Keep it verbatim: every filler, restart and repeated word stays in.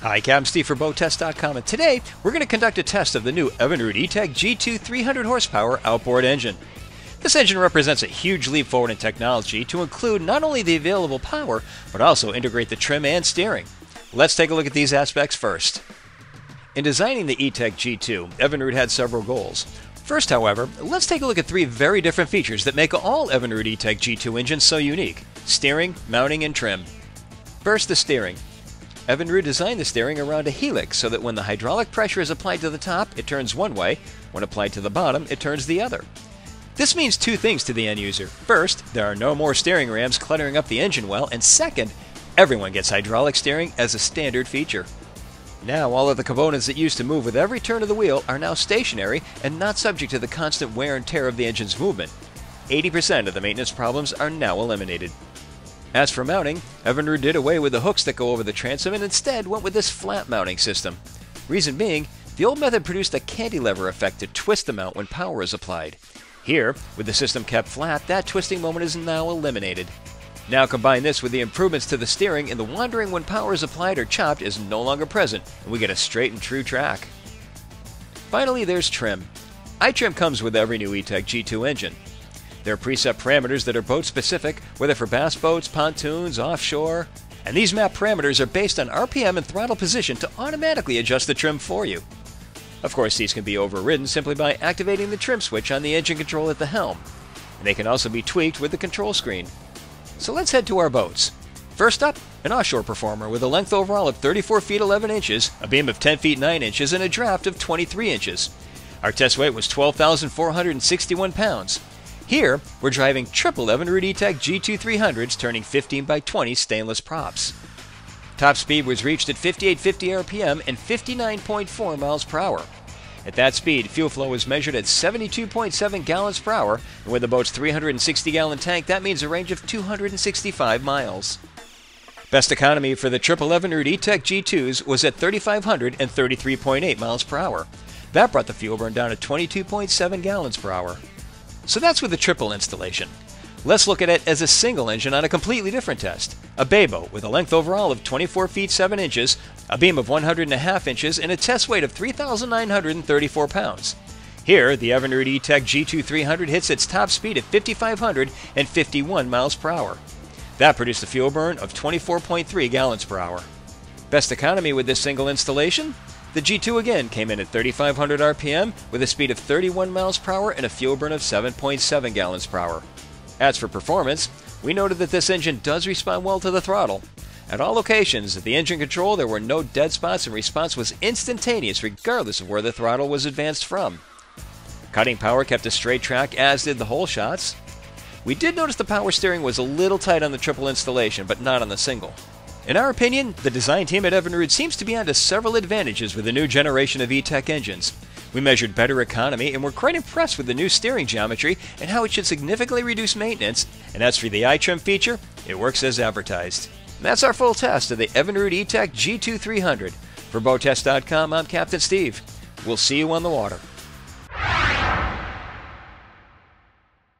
Hi, I'm Steve for boat test dot com, and today we're going to conduct a test of the new Evinrude E-TEC G two three hundred horsepower outboard engine. This engine represents a huge leap forward in technology to include not only the available power, but also integrate the trim and steering. Let's take a look at these aspects first. In designing the E-TEC G two, Evinrude had several goals. First, however, let's take a look at three very different features that make all Evinrude E-TEC G two engines so unique: steering, mounting, and trim. First, the steering. Evinrude designed the steering around a helix so that when the hydraulic pressure is applied to the top, it turns one way. When applied to the bottom, it turns the other. This means two things to the end user. First, there are no more steering rams cluttering up the engine well, and second, everyone gets hydraulic steering as a standard feature. Now all of the components that used to move with every turn of the wheel are now stationary and not subject to the constant wear and tear of the engine's movement. eighty percent of the maintenance problems are now eliminated. As for mounting, Evinrude did away with the hooks that go over the transom and instead went with this flat mounting system. Reason being, the old method produced a cantilever effect to twist the mount when power is applied. Here, with the system kept flat, that twisting moment is now eliminated. Now combine this with the improvements to the steering, and the wandering when power is applied or chopped is no longer present, and we get a straight and true track. Finally, there's trim. iTrim comes with every new E-TEC G two engine. There are preset parameters that are boat-specific, whether for bass boats, pontoons, offshore, and these map parameters are based on R P M and throttle position to automatically adjust the trim for you. Of course, these can be overridden simply by activating the trim switch on the engine control at the helm, and they can also be tweaked with the control screen. So let's head to our boats. First up, an offshore performer with a length overall of thirty-four feet eleven inches, a beam of ten feet nine inches, and a draft of twenty-three inches. Our test weight was twelve thousand four hundred sixty-one pounds. Here, we're driving triple Evinrude E-TEC G two three hundreds, turning fifteen by twenty stainless props. Top speed was reached at fifty-eight fifty R P M and fifty-nine point four miles per hour. At that speed, fuel flow was measured at seventy-two point seven gallons per hour, and with the boat's three hundred sixty gallon tank, that means a range of two hundred sixty-five miles. Best economy for the triple Evinrude E-TEC G twos was at thirty-five hundred and thirty-three point eight miles per hour. That brought the fuel burn down to twenty-two point seven gallons per hour. So that's with the triple installation. Let's look at it as a single engine on a completely different test. A bay boat with a length overall of twenty-four feet seven inches, a beam of one hundred and a half inches, and a test weight of three thousand nine hundred thirty-four pounds. Here, the Evinrude E-TEC G two three hundred hits its top speed at fifty-five hundred fifty-one miles per hour. That produced a fuel burn of twenty-four point three gallons per hour. Best economy with this single installation? The G two again came in at thirty-five hundred R P M with a speed of thirty-one miles per hour and a fuel burn of seven point seven gallons per hour. As for performance, we noted that this engine does respond well to the throttle. At all locations at the engine control, there were no dead spots, and response was instantaneous regardless of where the throttle was advanced from. Cutting power kept a straight track, as did the whole shots. We did notice the power steering was a little tight on the triple installation, but not on the single. In our opinion, the design team at Evinrude seems to be onto several advantages with the new generation of E-TEC engines. We measured better economy and were quite impressed with the new steering geometry and how it should significantly reduce maintenance. And as for the iTrim feature, it works as advertised. And that's our full test of the Evinrude E-TEC G two three hundred. For boat test dot com, I'm Captain Steve. We'll see you on the water.